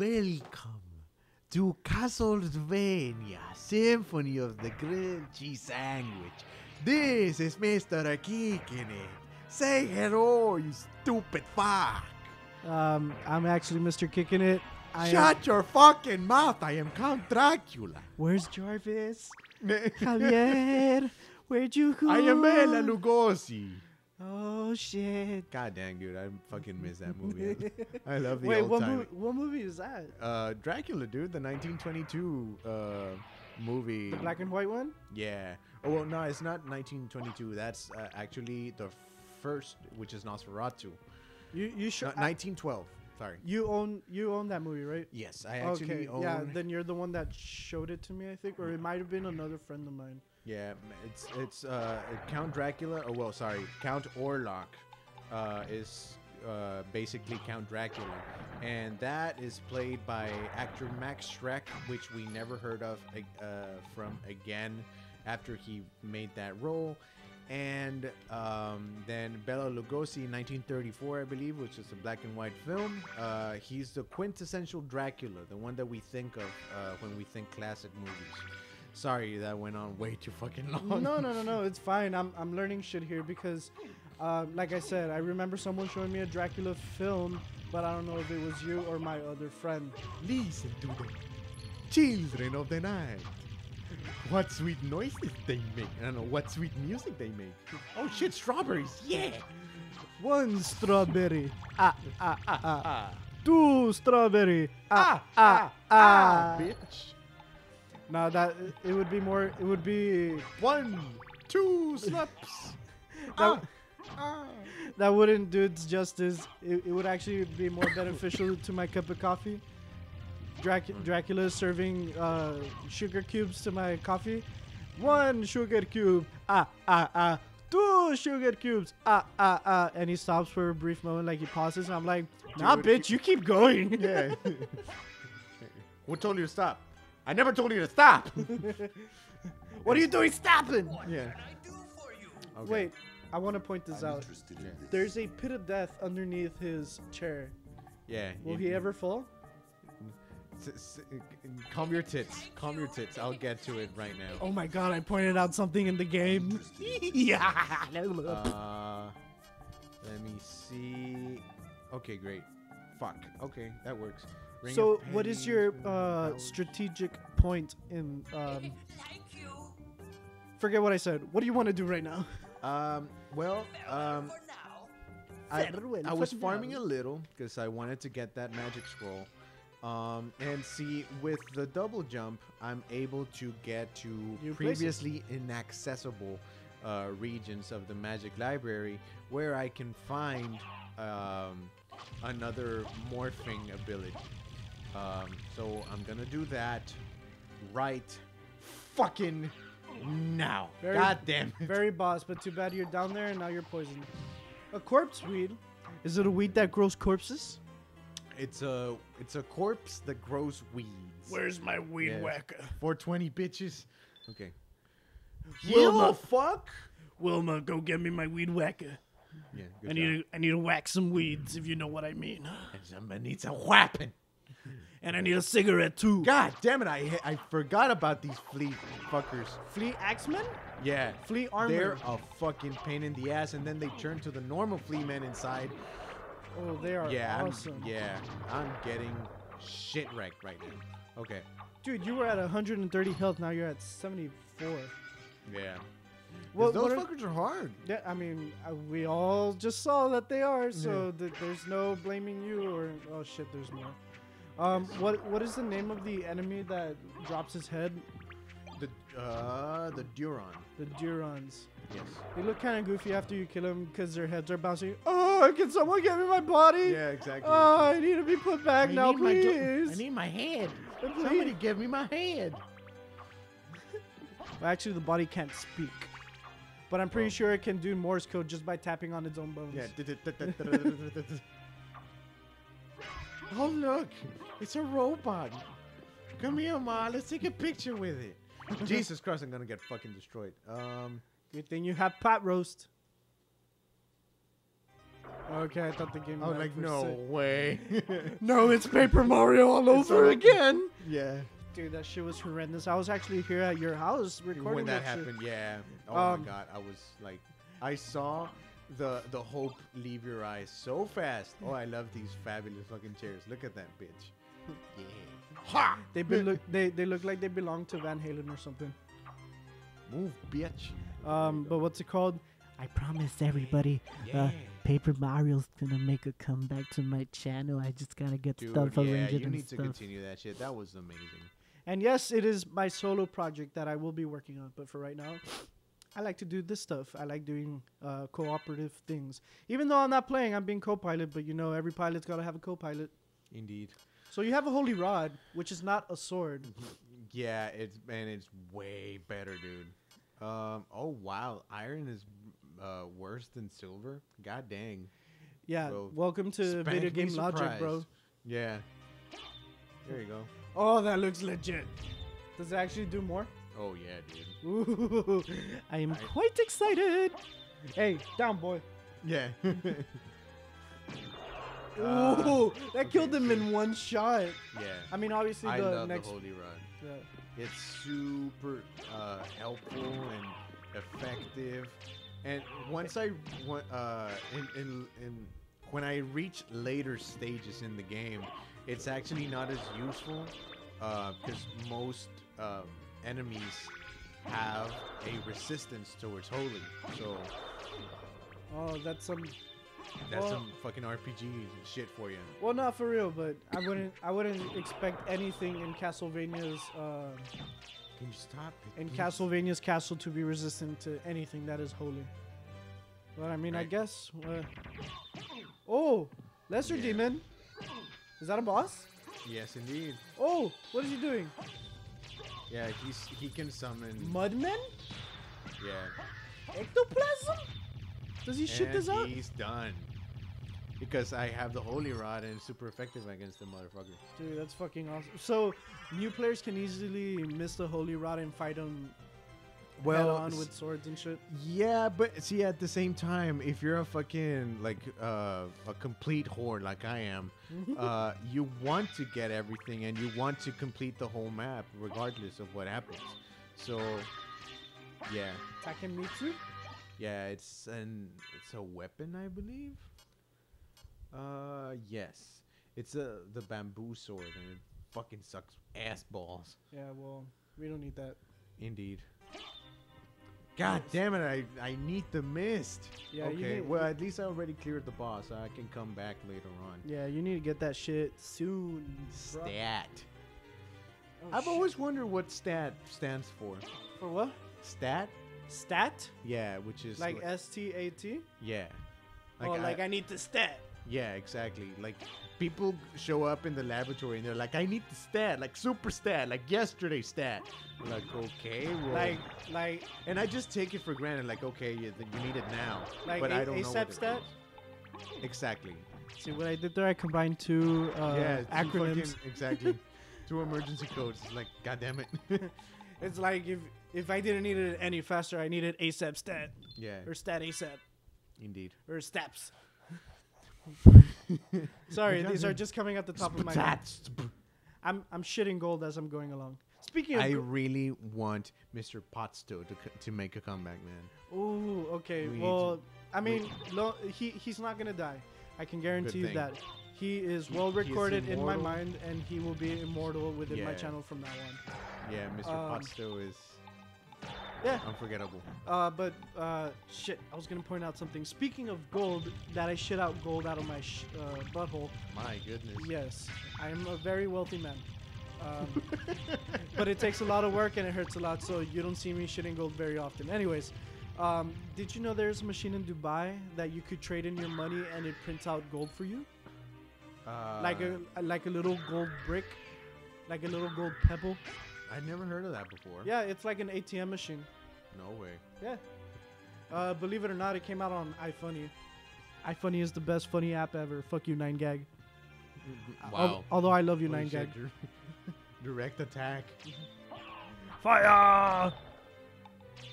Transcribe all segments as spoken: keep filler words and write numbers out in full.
Welcome to Castlevania, Symphony of the Grilled Cheese Sandwich. This is Mister Akikinit. Say hello, you stupid fuck. Um, I'm actually Mister Kikinit. I Shut am... your fucking mouth, I am Count Dracula. Where's Jarvis? Javier, where'd you go? I am Bela Lugosi. Oh shit! God dang, dude, I fucking miss that movie. I love the Wait, old what time. Wait, mo what movie is that? Uh, Dracula, dude, the nineteen twenty-two uh movie. The black and white one? Yeah. Oh well, no, it's not nineteen twenty-two. That's uh, actually the first, which is Nosferatu. You you should no, nineteen twelve. Sorry. You own you own that movie, right? Yes, I actually okay. own. Yeah, then you're the one that showed it to me, I think, or it might have been another friend of mine. Yeah, it's it's uh, Count Dracula. Oh well, sorry, Count Orlok uh, is uh, basically Count Dracula, and that is played by actor Max Schreck, which we never heard of uh, from again after he made that role. And um, then Bela Lugosi in nineteen thirty-four, I believe, which is a black and white film. Uh, he's the quintessential Dracula, the one that we think of uh, when we think classic movies. Sorry, that went on way too fucking long. No, no, no, no. It's fine. I'm, I'm learning shit here because, uh, like I said, I remember someone showing me a Dracula film, but I don't know if it was you or my other friend. Listen to them. Children of the night. What sweet noises they make. I don't know. What sweet music they make. Oh, shit. Strawberries. Yeah. One strawberry. Ah, ah, ah, ah, ah. Two strawberry. Ah, ah, ah, ah. Bitch. No, that it would be more. It would be one, two slaps. that, ah, ah. that wouldn't do it justice. It, it would actually be more beneficial to my cup of coffee. Dracu Dracula is serving uh, sugar cubes to my coffee. One sugar cube. Ah ah ah. Two sugar cubes. Ah ah ah. And he stops for a brief moment, like he pauses. And I'm like, nah, Dude, bitch, you keep going. Yeah. Who told you to stop? I never told you to stop. What are you doing stopping? What yeah. can I do for you? Okay. Wait, I want to point this I'm out. Yeah. This. There's a pit of death underneath his chair. Yeah. Will he, he ever fall? S calm your tits. Calm your tits. I'll get to it right now. Oh my god, I pointed out something in the game. Yeah. Uh, let me see. Okay, great. Fuck. Okay, that works. Ring so, what is your uh, strategic point in? Um, forget what I said. What do you want to do right now? Um, well, um, I, I was farming a little because I wanted to get that magic scroll. Um, and see, with the double jump, I'm able to get to previously inaccessible uh, regions of the magic library where I can find um, another morphing ability. Um, so I'm gonna do that right fucking now. Very, God damn it. Very boss, but too bad you're down there and now you're poisoned. A corpse weed. Is it a weed that grows corpses? It's a it's a corpse that grows weeds. Where's my weed yeah. whacker? four twenty bitches. Okay. Wilma, Wilma fuck. Wilma, go get me my weed whacker. Yeah. Good I need job. A, I need to whack some weeds if you know what I mean. And somebody needs a whapping. And I need a cigarette too. God damn it! I I forgot about these flea fuckers. Flea axemen? Yeah. Flea armor. They're a fucking pain in the ass, and then they turn to the normal flea men inside. Oh, they are yeah, awesome. I'm, yeah, I'm getting shit wrecked right now. Okay. Dude, you were at one hundred thirty health. Now you're at seventy-four. Yeah. Well, those fuckers are, are hard. Yeah, I mean, uh, we all just saw that they are. So yeah. th there's no blaming you or oh shit, there's more. Um, what what is the name of the enemy that drops his head? The uh, the Duron. The Durons. Yes. They look kind of goofy after you kill them because their heads are bouncing. Oh, can someone give me my body? Yeah, exactly. Oh, I need to be put back I now, please. My I need my head. Please. Somebody give me my head. Well, actually, the body can't speak, but I'm pretty oh. sure it can do Morse code just by tapping on its own bones. Yeah. Oh look, it's a robot. Come here, Ma. Let's take a picture with it. Jesus Christ, I'm gonna get fucking destroyed. Um, good thing you have pot roast. Okay, I thought the game. Oh, like no sick. way. No, it's Paper Mario all it's over all again. Yeah. Dude, that shit was horrendous. I was actually here at your house recording when that, that happened. Shit. Yeah. Oh um, my god, I was like, I saw the the hope leave your eyes so fast. Oh, I love these fabulous fucking chairs. Look at that bitch. Yeah. Ha! They be look they they look like they belong to Van Halen or something. Move, bitch. Um, but what's it called? I promised everybody. Yeah. Uh, Paper Mario's gonna make a comeback to my channel. I just gotta get Dude, stuff yeah, arranged and stuff. You need to continue that shit. That was amazing. And yes, it is my solo project that I will be working on. But for right now, I like to do this stuff. I like doing uh, cooperative things. Even though I'm not playing, I'm being co-pilot. But you know, every pilot's gotta have a co-pilot. Indeed. So you have a holy rod, which is not a sword. Yeah, it's man, it's way better, dude. Um, oh wow, iron is uh, worse than silver. God dang. Yeah. Bro, welcome to video game logic, bro. Yeah. There you go. Oh, that looks legit. Does it actually do more? Oh yeah, dude. Ooh, I am I... quite excited. Hey, down, boy. Yeah. Uh, Ooh, that okay, killed him in one shot. Yeah. I mean, obviously the I love next the holy rod. Yeah. It's super uh, helpful and effective. And once I, uh, in, in, in, when I reach later stages in the game, it's actually not as useful because uh, most um, enemies have a resistance towards holy. So. Oh, that's some. That's well, some fucking R P Gs and shit for you. Well, not for real, but I wouldn't. I wouldn't expect anything in Castlevania's. Uh, Can you stop? It, in please? Castlevania's castle to be resistant to anything that is holy. But I mean, right. I guess. Uh, oh, lesser yeah. demon. Is that a boss? Yes, indeed. Oh, what is he doing? Yeah, he's he can summon. Mudmen? Yeah. Ectoplasm. Does he shoot this out? He's done. Because I have the holy rod and it's super effective against the motherfucker. Dude, that's fucking awesome. So, new players can easily miss the holy rod and fight them well head on with swords and shit. Yeah, but see, at the same time, if you're a fucking like uh, a complete whore like I am, uh, you want to get everything and you want to complete the whole map regardless of what happens. So, yeah. Takemitsu. Yeah, it's an it's a weapon, I believe. Uh, yes, it's a the bamboo sword, and it fucking sucks ass balls. Yeah, well, we don't need that. Indeed. God damn it! I I need the mist. Yeah. Okay. You need, well, at least I already cleared the boss. So I can come back later on. Yeah, you need to get that shit soon. Stat. Oh, I've shit. always wondered what stat stands for. For what? Stat. Stat? Yeah, which is like, like S T A T? Yeah. Like oh, I, like I need the stat. Yeah, exactly. Like people show up in the laboratory and they're like, I need the stat, like super stat, like yesterday stat. Like, okay, well. Like, like. And I just take it for granted, like, okay, you, you need it now. Like but a I don't ASAP know what stat? Is. Exactly. See what I did there? I combined two uh, yeah, acronyms. Fucking, exactly. Two emergency codes. It's like, God damn it. It's like if if I didn't need it any faster, I needed ASAP stat. Yeah. Or stat ASAP. Indeed. Or steps. Sorry, these are just coming at the top of my head. I'm I'm shitting gold as I'm going along. Speaking of, I really want Mister Potsto to to make a comeback, man. Ooh, okay. We well, I mean, lo he he's not gonna die. I can guarantee you that. He is well recorded in my mind, and he will be immortal within yeah. my channel from now on. Yeah, Mister Um, Potsto is yeah. unforgettable. Uh, but, uh, shit, I was going to point out something. Speaking of gold, that I shit out gold out of my sh uh, butthole. My goodness. Yes, I am a very wealthy man. Um, but it takes a lot of work and it hurts a lot, so you don't see me shitting gold very often. Anyways, um, did you know there's a machine in Dubai that you could trade in your money and it prints out gold for you? Uh, like a like a little gold brick? Like a little gold pebble? I'd never heard of that before. Yeah, it's like an A T M machine. No way. Yeah. Uh, believe it or not, it came out on iFunny. iFunny is the best funny app ever. Fuck you, nine gag. Wow. Al although I love you, nine gag. Direct attack. Fire!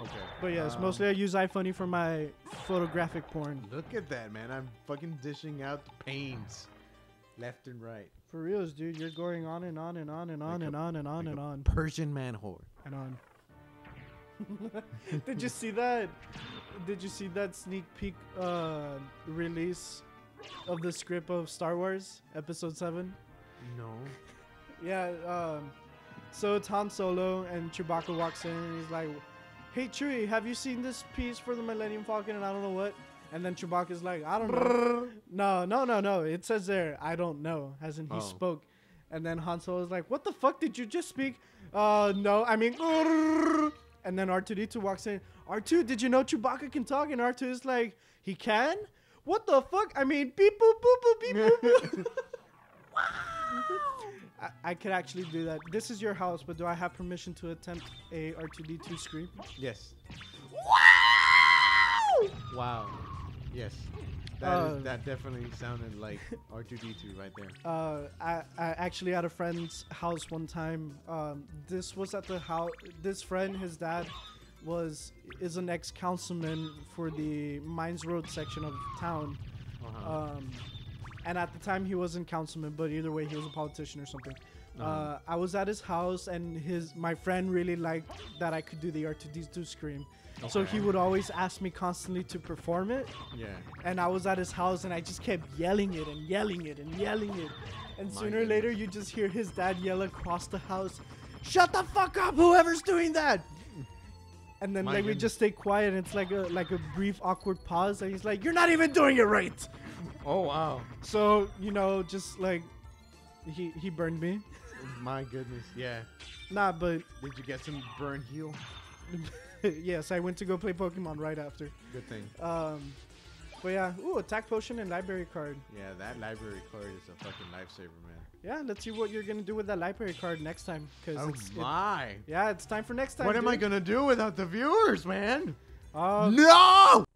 Okay. But yeah, um, it's mostly I use iFunny for my photographic porn. Look at that, man. I'm fucking dishing out the pains left and right. For reals, dude. You're going on and on and on and on like and, a, on and on like and on. Persian man whore. And on. Did you see that? Did you see that sneak peek uh, release of the script of Star Wars Episode seven? No. Yeah, um, so it's Han Solo and Chewbacca walks in and he's like, "Hey Chewie, have you seen this piece for the Millennium Falcon?" And I don't know what. And then Chewbacca's like, "I don't know." No, no, no, no. It says there, "I don't know," as in he oh. spoke. And then Han Solo's like, "What the fuck did you just speak?" Uh, no, I mean. And then R two D two walks in. "R two, did you know Chewbacca can talk?" And R two is like, "He can? What the fuck? I mean, beep boop boop boop beep boop boop." Wow. I, I could actually do that. "This is your house, but do I have permission to attempt a R two D two scream?" Yes. Wow! Wow. Yes. That, uh, is, that definitely sounded like R two D two right there. Uh, I, I actually at a friend's house one time. Um, this was at the house. This friend, his dad, was is an ex-councilman for the Mines Road section of town. Uh-huh. Um, and at the time he wasn't councilman, but either way he was a politician or something. Uh-huh. Uh, I was at his house, and his my friend really liked that I could do the R two D two scream. Okay. So he would always ask me constantly to perform it. Yeah. And I was at his house, and I just kept yelling it and yelling it and yelling it. And My sooner or later, you just hear his dad yell across the house, "Shut the fuck up, whoever's doing that!" And then My like, we just stay quiet, and it's like a, like a brief awkward pause. And he's like, "You're not even doing it right!" Oh, wow. So, you know, just like, he, he burned me. My goodness, yeah. Nah, but... Did you get some burn heal? Yes, I went to go play Pokemon right after. Good thing. Um, but yeah, ooh, attack potion and library card. Yeah, that library card is a fucking lifesaver, man. Yeah, let's see what you're gonna do with that library card next time. Cause oh it's, my! It, yeah, it's time for next time. What dude. am I gonna do without the viewers, man? Uh, no!